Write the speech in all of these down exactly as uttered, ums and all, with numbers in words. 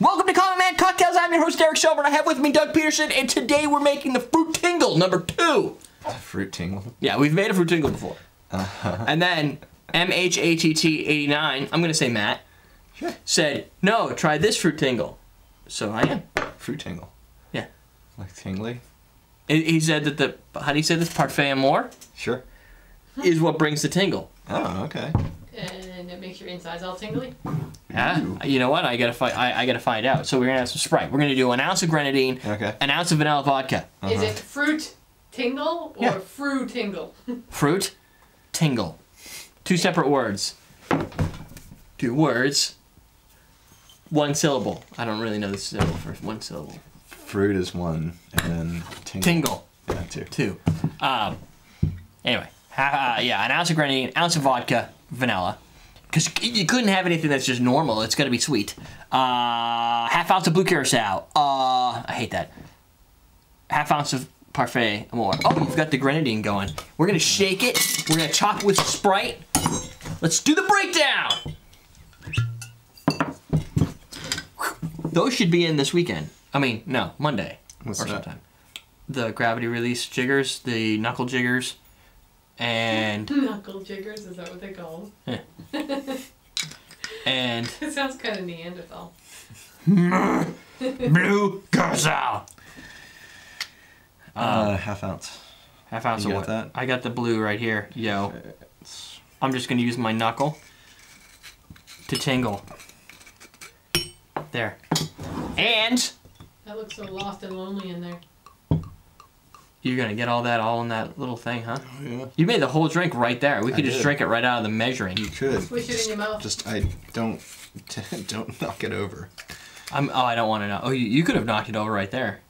Welcome to Common Man Cocktails. I'm your host, Derek Shelburne. I have with me Doug Peterson, and today we're making the Fruit Tingle number two. Fruit Tingle? Yeah, we've made a Fruit Tingle before. Uh-huh. And then M H A T T eighty-nine, I'm going to say Matt, sure, said, no, try this Fruit Tingle. So I am. Fruit Tingle? Yeah. Like tingly? He said that the, how do you say this? Parfait Amour? Sure. Is what brings the tingle. Oh, okay. And it makes your insides all tingly? Yeah. Ooh. You know what? I gotta find. I, I gotta find out. So we're gonna have some Sprite. We're gonna do an ounce of grenadine, okay, an ounce of vanilla vodka. Uh-huh. Is it fruit tingle or yeah. fruit tingle? Fruit tingle. Two separate words. Two words. One syllable. I don't really know the syllable for one syllable. Fruit is one, and then tingle. Tingle. Yeah, two. Two. Um. Anyway. Uh, yeah, an ounce of grenadine, an ounce of vodka, vanilla. Because you couldn't have anything that's just normal. It's going to be sweet. Uh, half ounce of Blue Curacao. Uh, I hate that. Half ounce of Parfait Amour. Oh, we've got the grenadine going. We're going to shake it. We're going to chop it with Sprite. Let's do the breakdown. Those should be in this weekend. I mean, no, Monday. What's or that? Sometime. The gravity release jiggers, the knuckle jiggers. And knuckle jiggers, is that what they call them? Yeah. And it sounds kind of Neanderthal. Blue Curacao. Uh, uh, half ounce. Half ounce you of what? That? I got the blue right here. Yo, I'm just gonna use my knuckle to tingle. There. And that looks so lost and lonely in there. You're gonna get all that all in that little thing, huh? Oh, yeah. You made the whole drink right there. We could just drink it right out of the measuring. You could. Swish it in your mouth. Just I don't don't knock it over. I'm. Oh, I don't want to know. Oh, you, you could have knocked it over right there.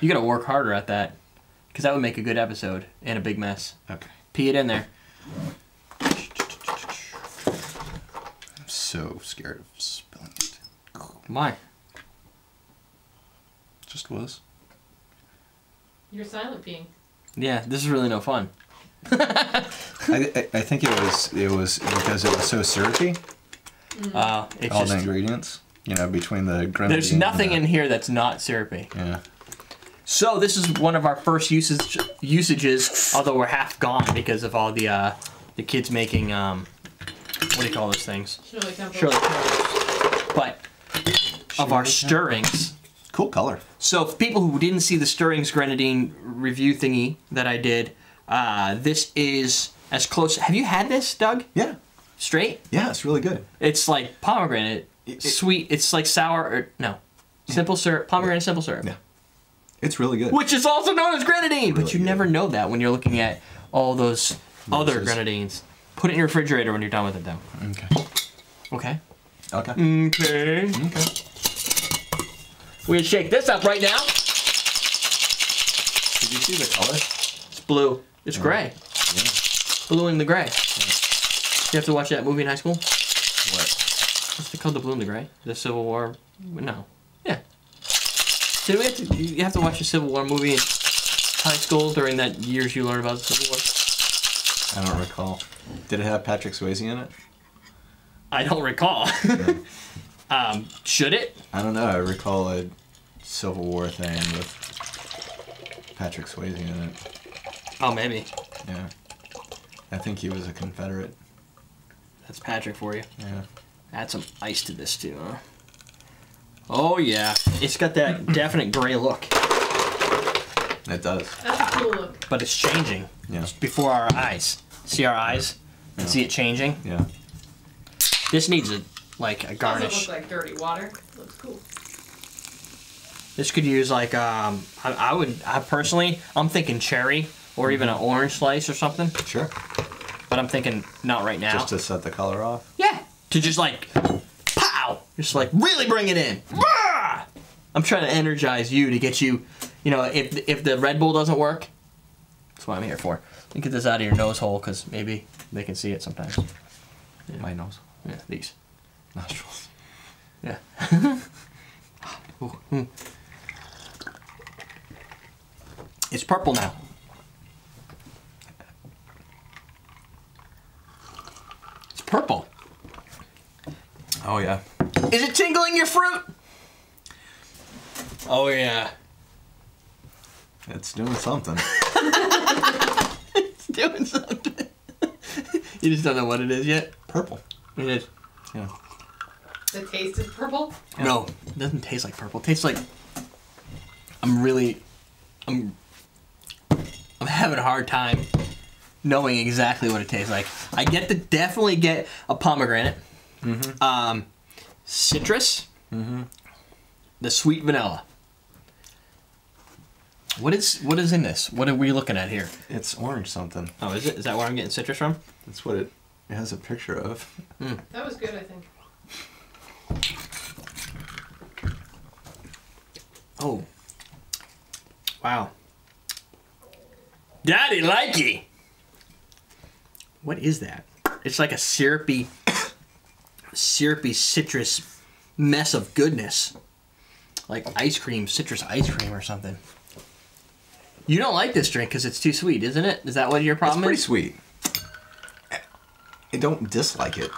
You gotta work harder at that, because that would make a good episode and a big mess. Okay. Pee it in there. I'm so scared of spilling it. Why? Just was. You're silent peeing. Yeah, this is really no fun. I, I, I think it was it was because it was so syrupy. Mm. Uh, it's all just, the ingredients, you know, between the grenadine. There's nothing and the, in here that's not syrupy. Yeah. So this is one of our first usage usages, although we're half gone because of all the uh, the kids making um, what do you call those things? Shirley Temple. Shirley Temple. But Shirley of our Temple. Stirrings. Cool color. So for people who didn't see the Stirrings grenadine review thingy that I did, uh, this is as close... Have you had this, Doug? Yeah. Straight? Yeah, it's really good. It's like pomegranate, it, it, sweet, it's like sour, or no, simple syrup, pomegranate yeah. simple syrup. Yeah. It's really good. Which is also known as grenadine, really but you good. never know that when you're looking at all those Mixes. other grenadines. Put it in your refrigerator when you're done with it, though. Okay. Okay? Okay. Okay. Okay. We're gonna shake this up right now. Did you see the color? It's blue. It's oh, gray. Yeah. Blue and the gray. Yeah. You have to watch that movie in high school? What? What's it called? The Blue and the Gray? The Civil War? No. Yeah. Did we have to, you have to watch a Civil War movie in high school during that years you learn about the Civil War? I don't recall. Did it have Patrick Swayze in it? I don't recall. Yeah. Um, should it? I don't know. I recall a Civil War thing with Patrick Swayze in it. Oh, maybe. Yeah. I think he was a Confederate. That's Patrick for you. Yeah. Add some ice to this, too, huh? Oh, yeah. It's got that definite gray look. It does. That's a cool look. But it's changing. Yeah. It's before our eyes. See our eyes? Yeah. See it changing? Yeah. This needs a... like a garnish. Doesn't look like dirty water. It looks cool. This could use like um, I, I would. I personally, I'm thinking cherry or even an orange slice or something. Sure. But I'm thinking not right now. Just to set the color off. Yeah. To just like, pow! Just like really bring it in. Rah! I'm trying to energize you to get you. You know, if if the Red Bull doesn't work, that's what I'm here for. Let me get this out of your nose hole because maybe they can see it sometimes. Yeah. My nose. Yeah. These. Nostrils. Yeah. Ooh, mm. It's purple now. It's purple. Oh yeah. Is it tingling your fruit? Oh yeah. It's doing something. It's doing something. You just don't know what it is yet? Purple. It is. Yeah. The taste is purple? Yeah. No, it doesn't taste like purple. It tastes like... I'm really... I'm... I'm having a hard time knowing exactly what it tastes like. I get to definitely get a pomegranate. Mm-hmm. Um, citrus. Mm-hmm. The sweet vanilla. What is what is in this? What are we looking at here? It's orange something. Oh, is it? Is that where I'm getting citrus from? That's what it, it has a picture of. Mm. That was good, I think. Oh. Wow. Daddy likey! What is that? It's like a syrupy, syrupy citrus mess of goodness. Like ice cream, citrus ice cream or something. You don't like this drink because it's too sweet, isn't it? Is that what your problem is? It's pretty is? sweet. I don't dislike it.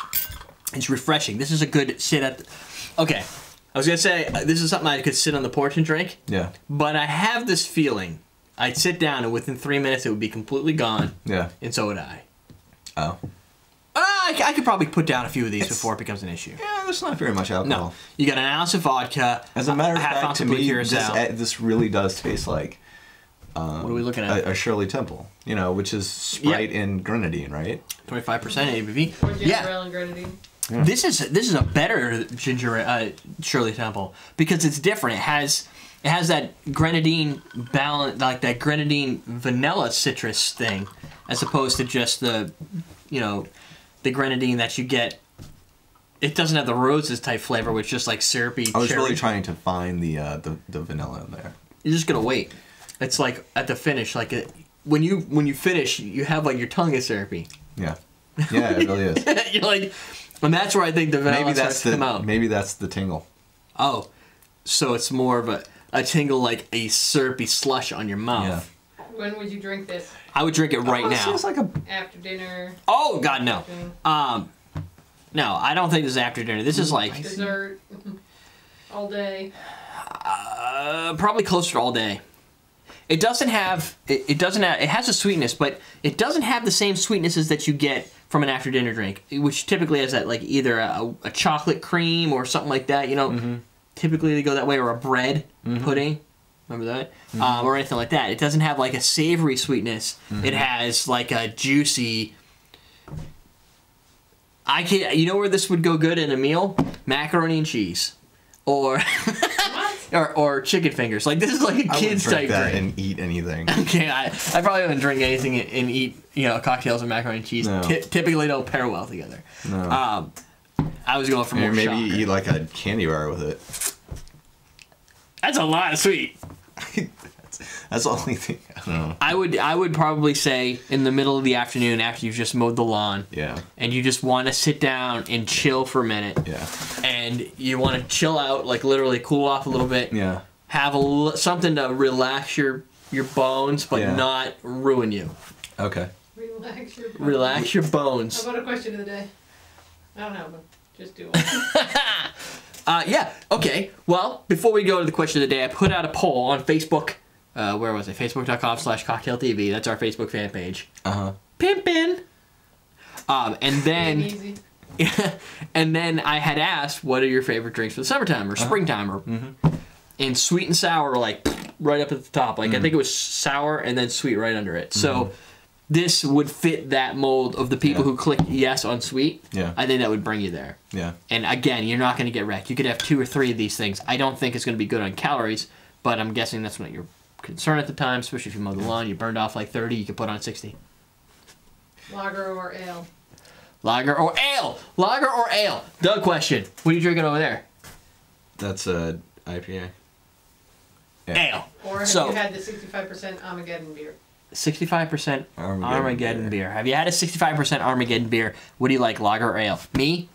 It's refreshing. This is a good sit at... The... Okay. I was going to say, this is something I could sit on the porch and drink. Yeah. But I have this feeling. I'd sit down and within three minutes it would be completely gone. Yeah. And so would I. Oh. Uh, I, I could probably put down a few of these it's, before it becomes an issue. Yeah, there's not very much alcohol. No. You got an ounce of vodka. As a matter of fact, to me, this, this really does taste like... Um, what are we looking at? A, a Shirley Temple, you know, which is Sprite yep. and Grenadine, right? twenty-five percent A B V. Or ginger yeah. ale and Grenadine. Yeah. This is this is a better ginger uh, Shirley Temple because it's different. It has it has that Grenadine balance, like that Grenadine vanilla citrus thing, as opposed to just the, you know, the Grenadine that you get. It doesn't have the roses type flavor, which just like syrupy. I was cherry. really trying to find the uh, the the vanilla in there. You're just gonna wait. It's like at the finish, like a, when you when you finish, you have like your tongue is syrupy. Yeah, yeah, it really is. You're like, and that's where I think the vanilla maybe that's the, come out. Maybe that's the tingle. Oh, so it's more of a a tingle, like a syrupy slush on your mouth. Yeah. When would you drink this? I would drink it right oh, now. It seems like a after dinner. Oh God, no. Um, no, I don't think this is after dinner. This is like dessert all day. Uh, probably closer to all day. It doesn't have, it, it doesn't have, it has a sweetness, but it doesn't have the same sweetnesses that you get from an after dinner drink, which typically has that, like, either a, a chocolate cream or something like that, you know, mm-hmm. typically they go that way, or a bread mm-hmm. pudding, remember that, mm-hmm. um, or anything like that. It doesn't have, like, a savory sweetness. Mm-hmm. It has, like, a juicy, I can, you know where this would go good in a meal? Macaroni and cheese. Or... Or, or chicken fingers. Like, this is like a kid's type drink. I wouldn't drink that and eat anything. Okay, I, I probably wouldn't drink anything and eat, you know, cocktails and macaroni and cheese. No. Typically don't pair well together. No. Um, I was going for more maybe shocker. You eat like a candy bar with it. That's a lot of sweet. that's, that's the only thing. I don't know. I would, I would probably say in the middle of the afternoon after you've just mowed the lawn. Yeah. And you just want to sit down and chill for a minute. Yeah. And you want to chill out, like literally cool off a little bit. Yeah. Have a something to relax your your bones, but yeah. not ruin you. Okay. Relax your bones. Relax your bones. How about a question of the day? I don't know, but just do one. uh, yeah. Okay. Well, before we go to the question of the day, I put out a poll on Facebook. Uh, where was it? Facebook dot com slash cocktail T V. That's our Facebook fan page. Uh huh. Pimpin'. Um, and then. And then I had asked, what are your favorite drinks for the summertime or springtime? Or, mm-hmm. And sweet and sour were like right up at the top. Like mm-hmm. I think it was sour and then sweet right under it. Mm-hmm. So this would fit that mold of the people yeah. who click yes on sweet. Yeah. I think that would bring you there. Yeah. And again, you're not going to get wrecked. You could have two or three of these things. I don't think it's going to be good on calories, but I'm guessing that's not your concern at the time, especially if you mow the lawn. You burned off like thirty, you could put on sixty. Lager or ale? Lager or ale? Lager or ale? Doug, question. What are you drinking over there? That's a I P A. Yeah. Ale. Or have so, you had the sixty-five percent Armageddon beer? sixty-five percent Armageddon, Armageddon beer. beer. Have you had a sixty-five percent Armageddon beer? What do you like, lager or ale? Me?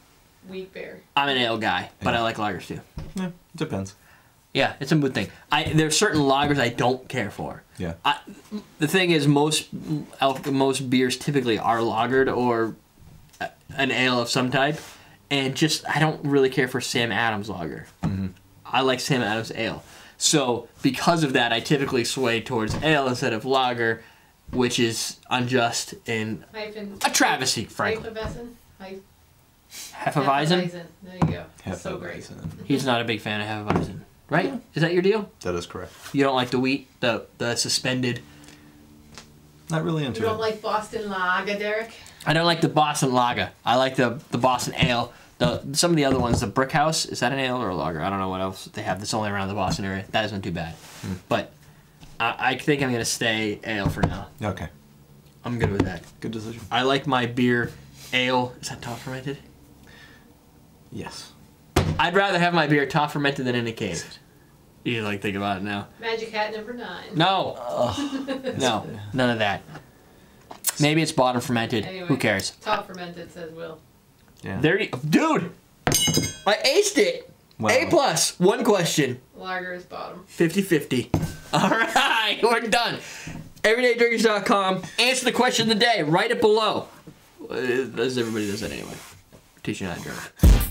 Wheat beer. I'm an ale guy, but yeah. I like lagers too. Yeah, it depends. Yeah, it's a mood thing. I there are certain lagers I don't care for. Yeah. I, the thing is, most most beers typically are lagered or an ale of some type, and just I don't really care for Sam Adams lager. Mm-hmm. I like Sam Adams ale. So because of that, I typically sway towards ale instead of lager, which is unjust and a travesty, frankly. Hefeweizen? Hefeweizen? There you go. Hefeweizen. So great. He's not a big fan of Hefeweizen. Right? Yeah. Is that your deal? That is correct. You don't like the wheat, the the suspended? Not really into it. You don't it. like Boston Lager, Derek? I don't like the Boston Lager. I like the, the Boston Ale. The, some of the other ones, the Brick House, is that an ale or a lager? I don't know what else they have that's only around the Boston area. That isn't too bad. Mm. But I, I think I'm going to stay ale for now. Okay. I'm good with that. Good decision. I like my beer ale. Is that top fermented? Yes. I'd rather have my beer top fermented than in a cave. You like think about it now. Magic Hat number nine. No. Oh, no. None of that. Maybe it's bottom fermented. Anyway, who cares? Top fermented says Will. Yeah. There you, dude. I aced it. Wow. A plus. One question. Lager is bottom. fifty fifty. All right, we're done. everyday drinkers dot com. Answer the question of the day. Write it below. As everybody does that anyway. Teaching how to drink.